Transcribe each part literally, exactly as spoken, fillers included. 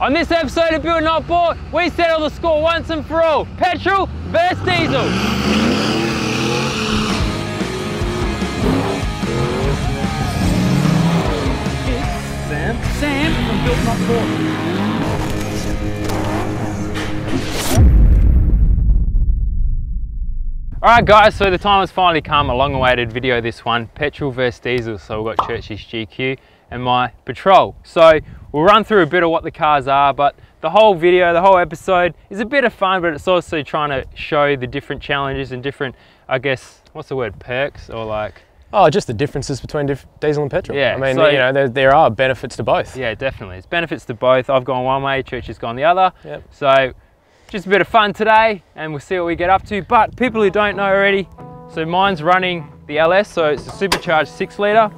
On this episode of Built Not Bought, we settle the score once and for all. Petrol versus diesel. Sam from Built Not Bought. Alright guys, so the time has finally come, a long awaited video this one, petrol versus diesel. So we've got Churchy's G Q and my Patrol. So we'll run through a bit of what the cars are, but the whole video, the whole episode is a bit of fun, but it's also trying to show the different challenges and different, I guess, what's the word, perks or like... Oh, just the differences between diff diesel and petrol. Yeah, I mean, so, you know, there, there are benefits to both. Yeah, definitely. It's benefits to both. I've gone one way, Church has gone the other. Yep. So, just a bit of fun today, and we'll see what we get up to. But people who don't know already, so mine's running the L S, so it's a supercharged six litre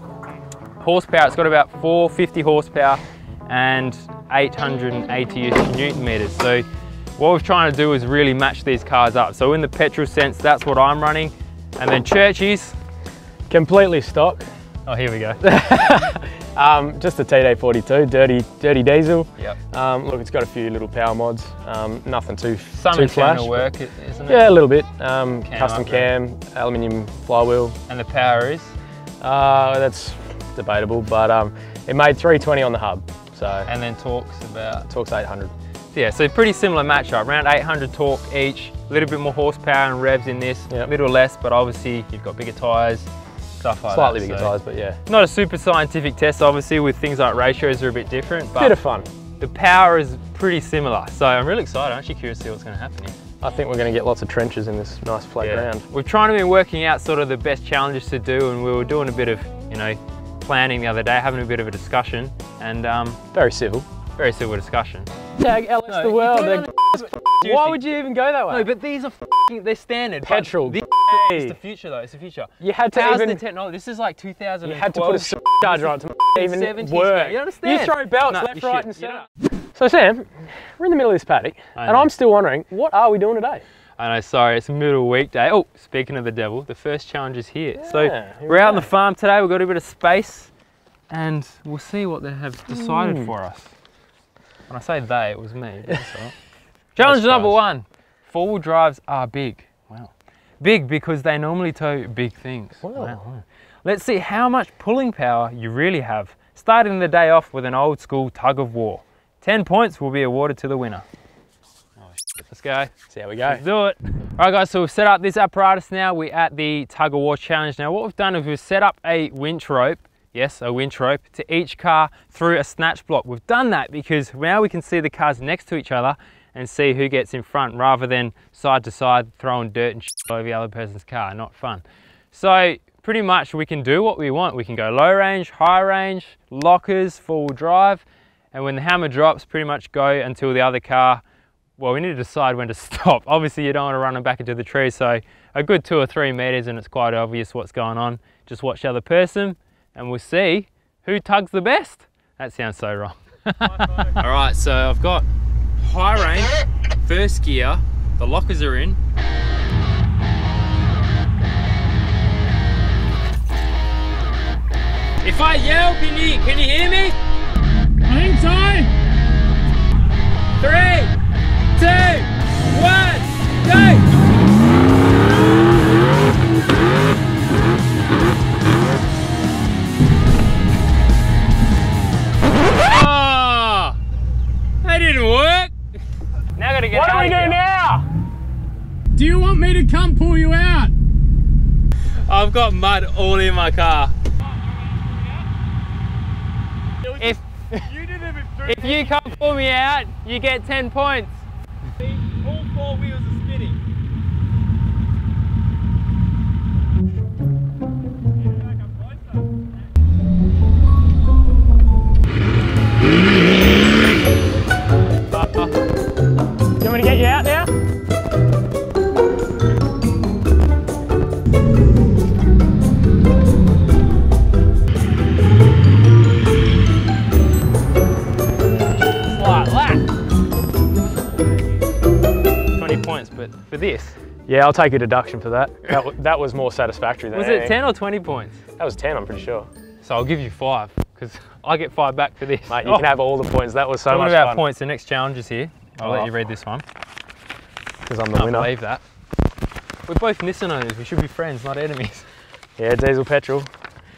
horsepower. It's got about four hundred fifty horsepower and eight hundred eighty newton meters. So, what we're trying to do is really match these cars up. So, in the petrol sense, that's what I'm running, and then Churchy's. Completely stock. Oh, here we go. um, just the T D forty-two, dirty, dirty diesel. Yep. Um, look, it's got a few little power mods. Um, nothing too, Some too flash. Some internal work, isn't it? Yeah, a little bit. Um, cam custom cam, aluminium flywheel. And the power is? Uh, that's debatable, but um, it made three twenty on the hub. So. And then torque's about? Torque's eight hundred. Yeah, so pretty similar matchup, around eight hundred torque each, a little bit more horsepower and revs in this, yep. A little less, but obviously you've got bigger tyres. Stuff like Slightly that, bigger so. Tires, but yeah. Not a super scientific test, obviously, with things like ratios are a bit different. But bit of fun. The power is pretty similar, so I'm really excited. I'm actually curious to see what's going to happen here. I think we're going to get lots of trenches in this nice flat yeah. ground. We're trying to be working out sort of the best challenges to do, and we were doing a bit of, you know, planning the other day, having a bit of a discussion, and um, very civil, very civil discussion. Tag L S no, the world. They're the why would you even go that way? No, but these are they're standard petrol. It's the future though, it's the future. You had to How's even... the technology? This is like two thousand twelve. You had to put a charger on to even work. You understand? You throw belts no, left, right and centre. So Sam, we're in the middle of this paddock and I'm still wondering, what are we doing today? I know, sorry, it's a middle weekday. Oh, speaking of the devil, the first challenge is here. Yeah, so here we're out go. on the farm today, we've got a bit of space and we'll see what they have decided mm. for us. When I say they, it was me. But that's all right. Challenge number one, four-wheel drives are big. Wow. Big because they normally tow big things. Wow. Wow. Let's see how much pulling power you really have. Starting the day off with an old school tug of war. ten points will be awarded to the winner. Oh, shit. Let's go. See how we go. Let's do it. All right guys, so we've set up this apparatus now. We're at the tug of war challenge. Now what we've done is we've set up a winch rope, yes, a winch rope, to each car through a snatch block. We've done that because now we can see the cars next to each other and see who gets in front rather than side to side throwing dirt and shit over the other person's car, not fun. So pretty much we can do what we want. We can go low range, high range, lockers, four-wheel drive, and when the hammer drops, pretty much go until the other car, well, we need to decide when to stop. Obviously you don't want to run them back into the tree, so a good two or three meters and it's quite obvious what's going on. Just watch the other person and we'll see who tugs the best. That sounds so wrong. All right, so I've got high range, first gear, the lockers are in. If I yell, can you, can you hear me? I think so. Three, two, one, go! Oh, that didn't work. Now gotta get what do we do here. now? Do you want me to come pull you out? I've got mud all in my car. If you, didn't if you come pull me out, you get ten points. See, all four wheels are spinning. Want me to get you out now? Slight lap. twenty points, but for this? Yeah, I'll take a deduction for that. That, that was more satisfactory than Was anything. It ten or twenty points? That was ten, I'm pretty sure. So I'll give you five, because I get five back for this. Mate, you oh. can have all the points. That was so Talking much about fun. Points, the next challenge is here. I'll oh. let you read this one. Because I'm the Can't winner. I believe that. We're both Nissan owners. We should be friends, not enemies. Yeah, diesel petrol.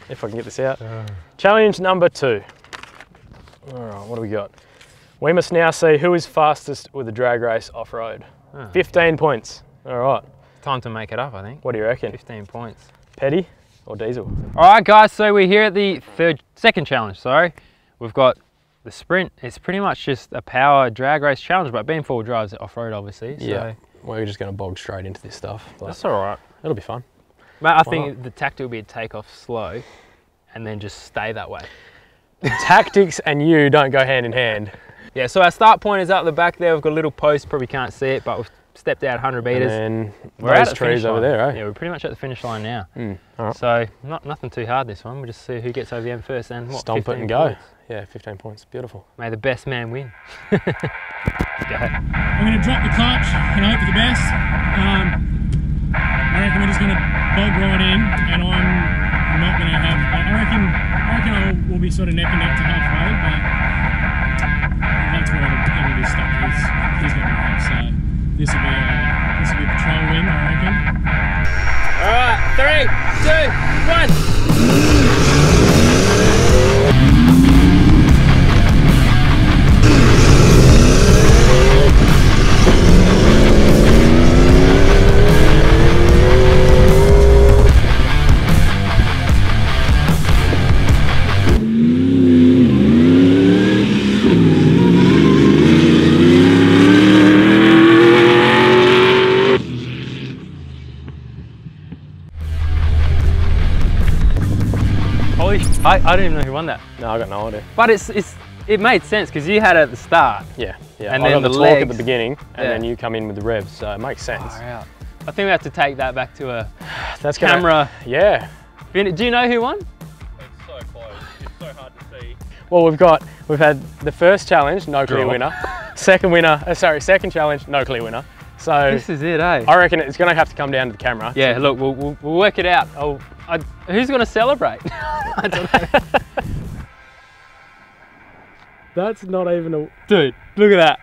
If I can get this out. Uh. Challenge number two. All right, what do we got? We must now see who is fastest with a drag race off-road. Oh, fifteen okay. points. All right. Time to make it up, I think. What do you reckon? fifteen points. Petty or diesel? All right, guys, so we're here at the third, second challenge, sorry. We've got the sprint. It's pretty much just a power drag race challenge, but being four-wheel drives off-road, obviously. So. Yeah, we're just going to bog straight into this stuff. That's all right. It'll be fun. Mate, I Why think not? the tactic will be to take off slow and then just stay that way. Tactics and you don't go hand in hand. Yeah, so our start point is out the back there. We've got a little post, probably can't see it, but we've stepped out one hundred metres. And then we're those trees over there, eh? Yeah, we're pretty much at the finish line now. Mm, all right. So not, nothing too hard this one. We'll just see who gets over the end first and what, Stomp it and points. go. Yeah, fifteen points, beautiful. May the best man win. Let's go. I'm going to drop the clutch and hope for the best. Um, I reckon we're just going to bog right in and I'm not going to have, I reckon, I reckon I'll, we'll be sort of neck and neck to halfway, but that's where all this stuff is, is going to happen. So this will be a, this will be a Patrol win, I reckon. All right, three, two, one. I, I don't even know who won that. No, I got no idea. But it's it's it made sense because you had it at the start. Yeah, yeah. And I then got the, the talk legs. at the beginning, and yeah. then you come in with the revs, so it makes sense. Far out. I think we have to take that back to a That's camera. Gonna, yeah. Do you know who won? It's so close. It's so hard to see. Well, we've got we've had the first challenge, no clear Girl. winner. Second winner, uh, sorry, second challenge, no clear winner. So this is it, eh? I reckon it's going to have to come down to the camera. Yeah, look, we'll we'll, we'll work it out. I'll, I, who's going to celebrate? I don't know. That's not even a... Dude, look at that.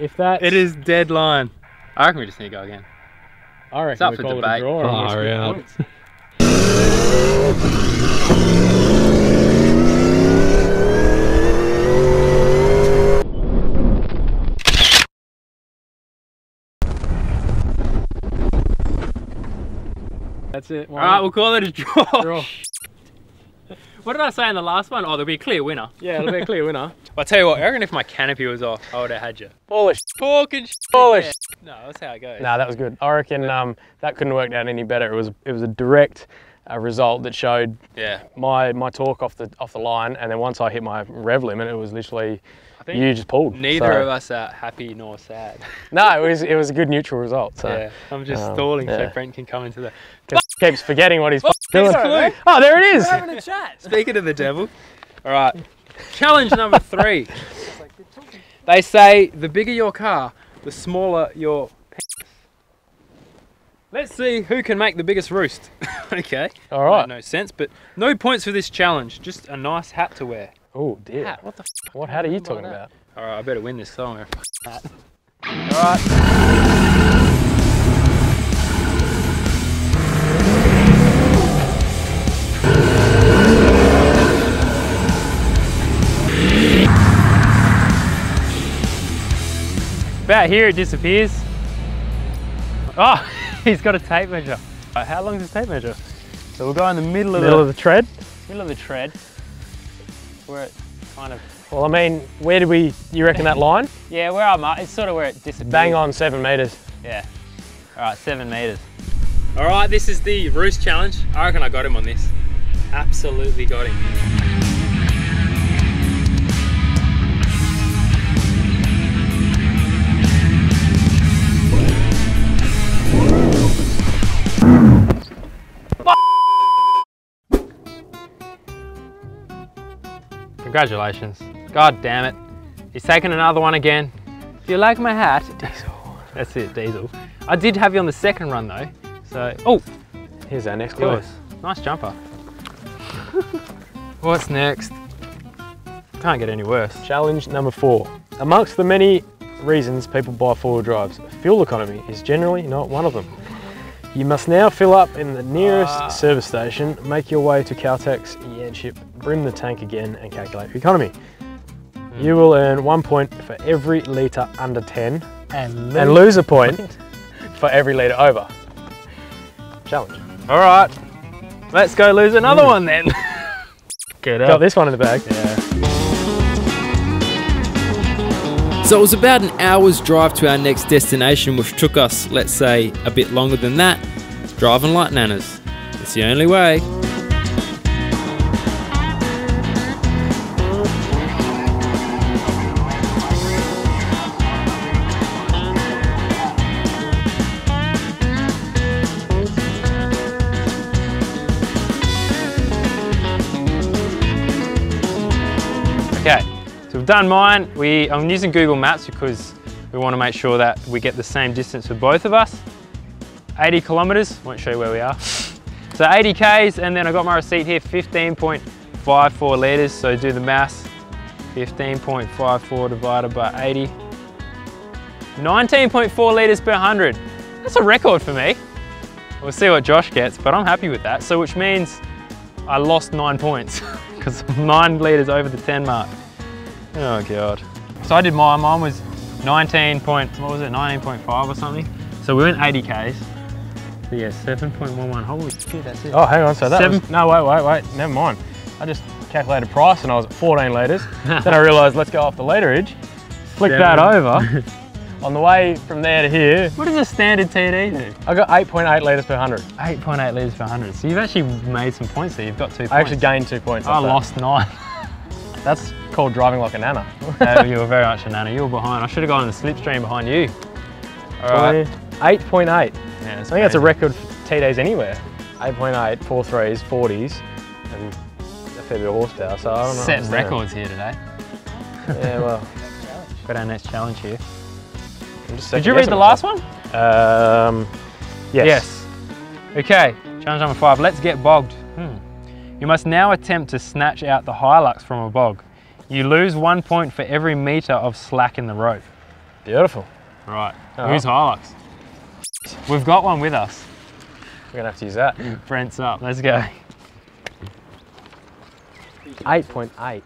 If that... It is dead line. I reckon we just need to go again. I reckon it's up we for call debate. It a draw. Oh, yeah. That's it. All right, we'll call it a draw. draw. What did I say in the last one? Oh, there'll be a clear winner. Yeah, it'll be a clear winner. I'll tell you what, I reckon if my canopy was off, I would have had you. Polish. Pork and sh Polish. Yeah. No, that's how it goes. Nah, that was good. I reckon um, that couldn't work out any better. It was it was a direct uh, result that showed yeah. my my torque off the off the line, and then once I hit my rev limit, it was literally I think you just pulled. Neither so. of us are happy nor sad. No, it was it was a good neutral result. So yeah, I'm just um, stalling yeah. so Brent can come into the. Keeps forgetting what he's oh, doing. Sorry, oh, there it is. We're having a chat. Speaking to the devil. All right. Challenge number three. They say the bigger your car, the smaller your penis. Let's see who can make the biggest roost. Okay. All right. No sense, but no points for this challenge. Just a nice hat to wear. Oh dear. Hat? What the? F what hat are you talking about? All right. I better win this song. All right. About here it disappears. Oh, he's got a tape measure. Right, how long is his tape measure? So we'll go in the middle, middle of, the, of the tread. Middle of the tread. Where it kind of... Well, I mean, where do we, you reckon that line? Yeah, where I'm at, it's sort of where it disappears. Bang on seven metres. Yeah. All right, seven metres. All right, this is the roost challenge. I reckon I got him on this. Absolutely got him. Congratulations. God damn it. He's taking another one again. Do you like my hat? Diesel. That's it, Diesel. I did have you on the second run though. So, oh. Here's our next course. Nice jumper. What's next? can't get any worse. Challenge number four. Amongst the many reasons people buy four-wheel drives, fuel economy is generally not one of them. You must now fill up in the nearest ah. service station, make your way to Caltex Yanship, brim the tank again and calculate your economy. Mm. You will earn one point for every litre under ten and lose, and lose a point, point for every litre over. Challenge. All right, let's go lose another mm. one then. Get up. Got this one in the bag. Yeah. So it was about an hour's drive to our next destination, which took us, let's say, a bit longer than that. Driving like nanas. It's the only way. Done mine. We, I'm using Google Maps because we want to make sure that we get the same distance for both of us. eighty kilometres, won't show you where we are. So eighty Ks, and then I got my receipt here, fifteen point five four litres, so do the maths. fifteen point five four divided by eighty. nineteen point four litres per one hundred. That's a record for me. We'll see what Josh gets, but I'm happy with that. So which means I lost nine points because I'm nine litres over the ten mark. Oh God. So I did mine, mine was nineteen point, what was it, nineteen point five or something. So we went eighty Ks. So yeah, seven point one one, holy shit, that's it. Oh, hang on, so that Seven. was, no, wait, wait, wait, never mind. I just calculated price and I was at fourteen litres. Then I realized, let's go off the literage. Flick Seven. that over. On the way from there to here. What does a standard T D do? I got eight point eight litres per one hundred. eight point eight litres per one hundred. So you've actually made some points there, you've got two points. I actually gained two points. I lost nine. That's called driving like a nana. No, you were very much a nana. You were behind. I should have gone in the slipstream behind you. All right. eight point eight. Yeah, I think crazy. That's a record for T Ds anywhere. eight point eight, four threes, forties, and a fair bit of horsepower. So I don't know. Setting records here today. Yeah, well. Got our next challenge here. Did you read the last one? Um, yes. Yes. Okay, challenge number five. Let's get bogged. Hmm. You must now attempt to snatch out the Hilux from a bog. You lose one point for every metre of slack in the rope. Beautiful. All right, oh. Who's Hilux? We've got one with us. We're gonna have to use that. Brent's up, let's go. eight point eight.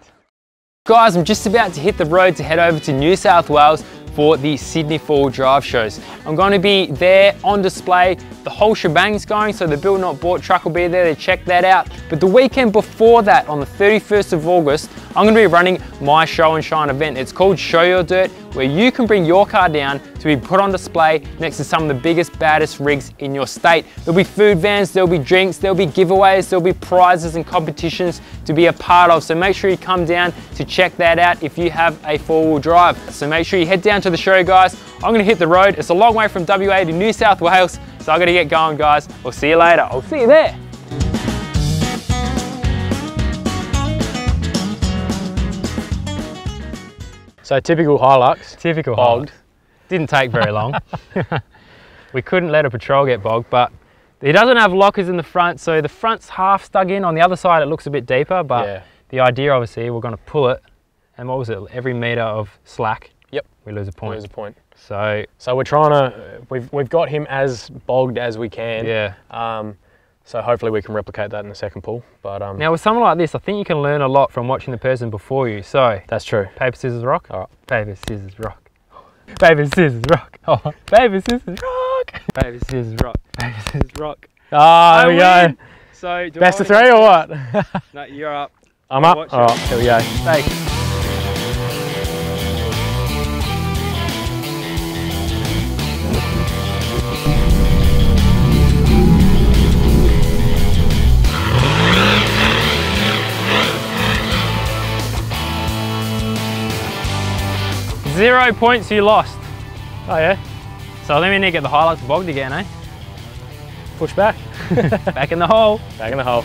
Guys, I'm just about to hit the road to head over to New South Wales for the Sydney Four-wheel drive shows. I'm going to be there on display, the whole shebang's going, so the Built Not Bought truck will be there to check that out. But the weekend before that, on the thirty-first of August, I'm going to be running my Show and Shine event. It's called Show Your Dirt, where you can bring your car down to be put on display next to some of the biggest, baddest rigs in your state. There'll be food vans, there'll be drinks, there'll be giveaways, there'll be prizes and competitions to be a part of. So make sure you come down to check that out if you have a four-wheel drive. So make sure you head down to the show, guys. I'm gonna hit the road. It's a long way from W A to New South Wales, so I gotta get going, guys. We'll see you later. I'll see you there. So typical Hilux. Typical bogged. Hilux. Didn't take very long. We couldn't let a Patrol get bogged, but it doesn't have lockers in the front, so the front's half stuck in. On the other side, it looks a bit deeper, but yeah. The idea, obviously, we're gonna pull it, and what was it, every meter of slack, yep, we lose a point. We lose a point. So, so we're trying to, we've, we've got him as bogged as we can. Yeah. Um, so hopefully we can replicate that in the second pool. But um, now with something like this, I think you can learn a lot from watching the person before you. So that's true. Paper, scissors, rock. All right. Paper, scissors, rock. Paper, scissors, rock. Oh, paper, scissors, rock. Paper, scissors, rock. Paper, scissors, rock. Ah, oh, there we win. Go. So do best I of three to... or what? No, you're up. I'm up. All right, here we go. Thanks. Zero points you lost. Oh yeah. So I think we need to get the Hilux bogged again, eh? Push back. Back in the hole. Back in the hole.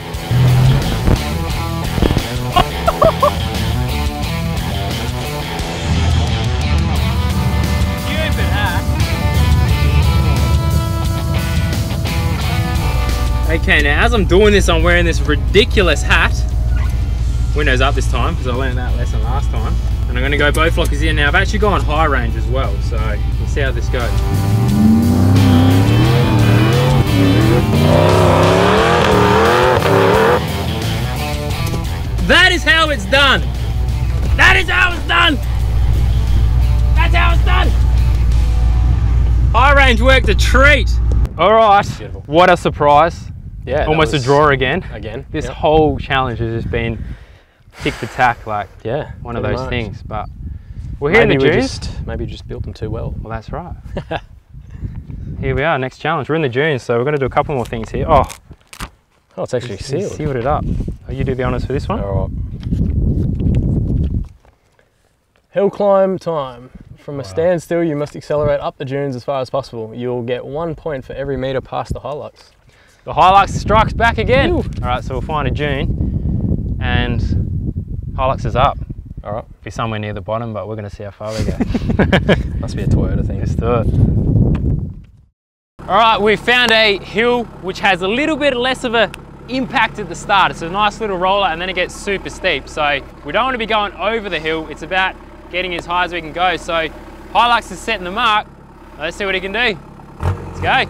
Okay, now as I'm doing this, I'm wearing this ridiculous hat. windows up this time because I learned that lesson last time. And I'm going to go both lockers in. Now I've actually gone high range as well, so we'll see how this goes. That is how it's done. That is how it's done. That's how it's done. High range worked a treat. All right. Beautiful. What a surprise. Yeah. Almost a drawer again. Again. This yep. whole challenge has just been tick to tack, like yeah, one of those much. things. But we're here maybe in the dunes. Just, maybe just built them too well. Well, that's right. Here we are. Next challenge. We're in the dunes, so we're going to do a couple more things here. Oh. Oh, it's actually it's sealed. Sealed it up. Oh, you do the honours for this one. All right. Hill climb time. From a wow. standstill, you must accelerate up the dunes as far as possible. You'll get one point for every metre past the Hilux. The Hilux strikes back again. Ooh. All right, so we'll find a dune, and Hilux is up. All right. It'll be somewhere near the bottom, but we're going to see how far we go. Must be a Toyota thing. Let's do it. All right, we found a hill which has a little bit less of a impact at the start. It's a nice little roller and then it gets super steep, so we don't want to be going over the hill. It's about getting as high as we can go. So Hilux is setting the mark. Let's see what he can do. Let's go.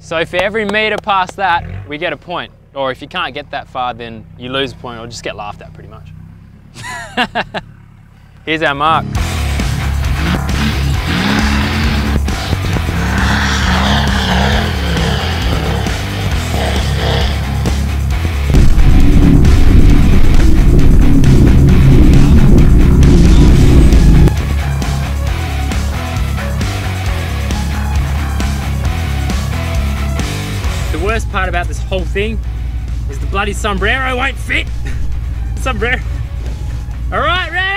So for every meter past that we get a point, or if you can't get that far then you lose a point or just get laughed at pretty much. Here's our mark. The worst part about this whole thing is the bloody sombrero won't fit. Sombrero. All right, ready?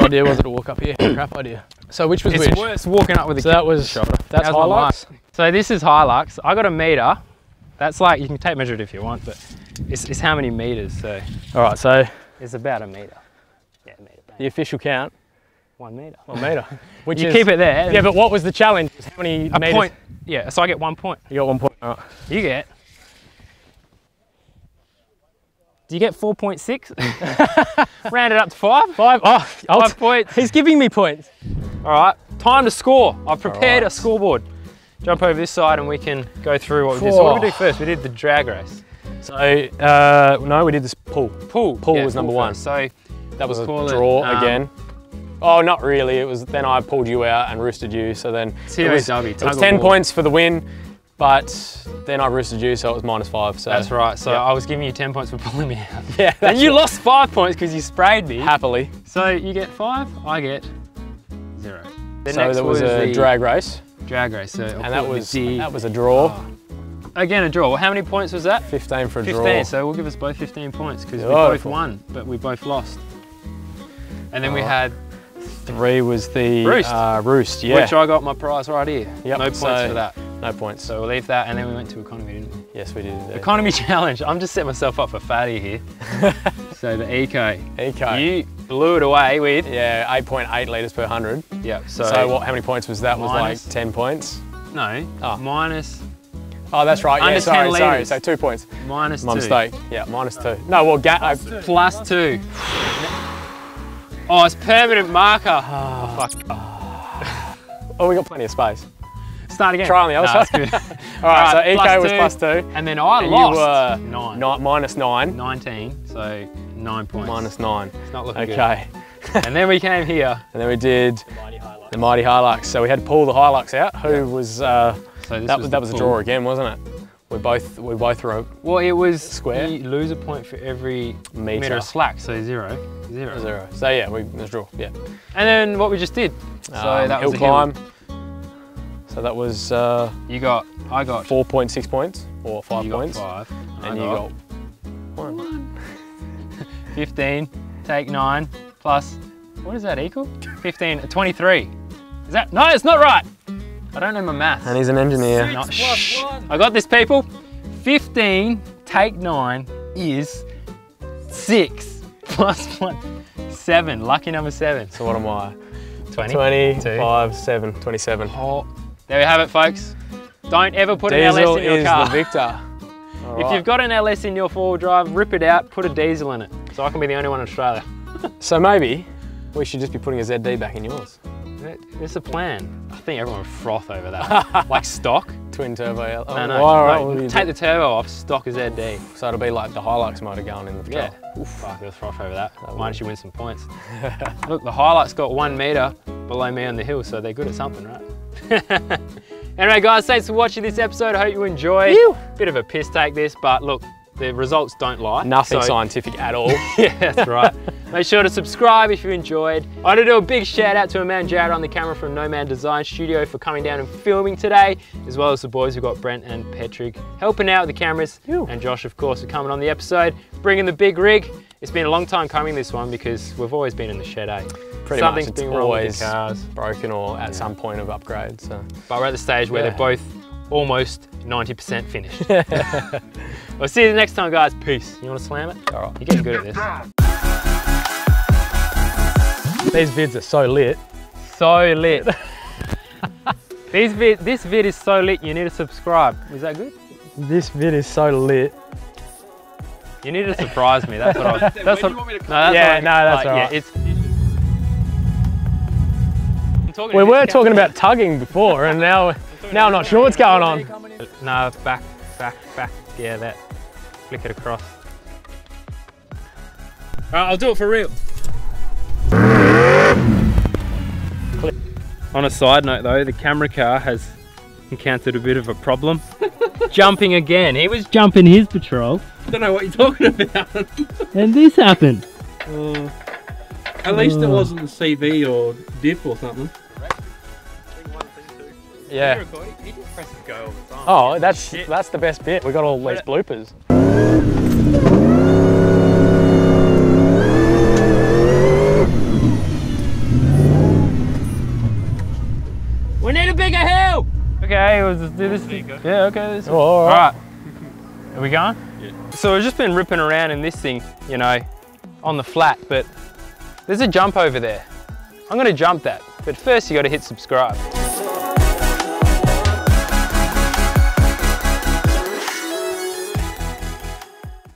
Idea was it to walk up here? Crap idea. So which was it's which? It's worse walking up with a so that was shoulder. That's that was Hilux. So this is Hilux. I got a meter. That's like you can tape measure it if you want, but it's, it's how many meters. So all right, so it's about a meter. Yeah, a meter. The official count. One meter. One meter. Which you is, keep it there. Yeah, but what was the challenge? How many a meters? Point. Yeah. So I get one point. You got one point. All right. You get. Do you get four point six? Round it up to five. Five? Oh, five points. He's giving me points. All right, time to score. I've prepared right. a scoreboard. Jump over this side and we can go through what we did. So what did we do first? We did the drag race. So, uh, no, we did this pool. Pool. Pool yeah, was pool number one. First. So that was we'll a draw it, um, again. Oh, not really. It was then I pulled you out and roosted you. So then it was, it was ten points for the win. But then I roosted you, so it was minus five. So that's right. So yeah. I was giving you ten points for pulling me out. Yeah. And you right. lost five points because you sprayed me. Happily. So you get five, I get zero. The so next that was, was a drag race. Drag race. So and that was the, that was a draw. Oh. Again, a draw. Well, how many points was that? Fifteen for a fifteen, draw. Fifteen. So we'll give us both fifteen points because we both won, but we both lost. And then oh. we had. Three was the roost. Uh, roost. Yeah. Which I got my prize right here. Yep. No points so, for that. No points. So we'll leave that, and then we went to economy, didn't we? Yes, we did. Indeed. Economy challenge. I'm just setting myself up for fatty here. So the eco. Eco. You blew it away with? Yeah, eight point eight litres per one hundred. Yeah. So, so what, how many points was that? Minus, was like ten points? No, oh. minus. Oh, that's right. Yeah, sorry, sorry. So two points. Minus My two. Mistake. Yeah, minus no. two. No, well, ga plus, two. plus two. Oh, it's permanent marker. Oh, fuck. Oh, oh we got plenty of space. Start again. Try on the other no, side. All, All right, right, so E K was plus two. And then I and lost. You were nine. nine. Minus nine. nineteen, so nine points. Minus nine. It's not looking okay. good. Okay. And then we came here. And then we did the Mighty Hilux. The Mighty Hilux. So we had to pull the Hilux out. Who yeah. was, uh, so this that was, that was a draw again, wasn't it? We both, we both wrote Well, it was square. You lose a point for every meter, meter of slack, so zero. Zero. Zero. So yeah, we let's draw, yeah. And then what we just did. So um, that was hill climb. Hill. So that was uh, you got I got four point six points or five you points, got five, and, and you got, got one. one. Fifteen, take nine plus what is that equal? Fifteen, twenty-three. Is that no? It's not right. I don't know my math. And he's an engineer. Six Not, plus one. I got this, people. fifteen take nine is six plus one, seven. Lucky number seven. So what am I? twenty. twenty-five, seven, twenty-seven. Oh, there we have it, folks. Don't ever put diesel an L S in your car. Diesel is the victor. Right. If you've got an L S in your four-wheel drive, rip it out, put a diesel in it. So I can be the only one in Australia. So maybe we should just be putting a Z D back in yours. It's a plan. I think everyone would froth over that. Like stock. Twin turbo. Oh, no, no, all right, no. Take doing? the turbo off, stock a Z D. So it'll be like the Hilux motor going in the Patrol. Yeah. Oof. Fuck, we'll froth over that. that Minus you win some points. Look, the Hilux got one meter below me on the hill, so they're good at something, right? Anyway, guys, thanks for watching this episode. I hope you enjoyed. Ew. Bit of a piss take this, but look, the results don't lie. Nothing so, scientific at all. Yeah, that's right. Make sure to subscribe if you enjoyed. I want to do a big shout out to my man Jared on the camera from No Man Design Studio for coming down and filming today, as well as the boys who got Brent and Patrick helping out with the cameras, Ew. and Josh, of course, for coming on the episode, bringing the big rig. It's been a long time coming this one because we've always been in the shed, eh? Pretty Something's much, it's been always cars. broken or at yeah. some point of upgrade. So. But we're at the stage where yeah. they're both almost ninety percent finished. Well, see you next time, guys. Peace. You want to slam it? All right. You're getting good at this. These vids are so lit. So lit. These vid, this vid is so lit, you need to subscribe. Is that good? This vid is so lit. You need to surprise me. That's what I was... That's what, do you want me to no, that's yeah, what I, no, that's uh, all right. Yeah, it's, We were talking about tugging before, and now now I'm not sure what's going on. No, back, back, back. Yeah, that. Flick it across. All right, I'll do it for real. On a side note, though, the camera car has encountered a bit of a problem. Jumping again. He was jumping his Patrol. I don't know what you're talking about. And this happened. Uh, at least it wasn't a C V or dip or something. Yeah. He just presses go all the time. Oh, that's Shit. that's the best bit. We got all these bloopers. We need a bigger hill. Okay, we'll just do this. Yeah, okay. This oh, all right. All right. Are we going? Yeah. So we've just been ripping around in this thing, you know, on the flat, but there's a jump over there. I'm gonna jump that, but first you got to hit subscribe.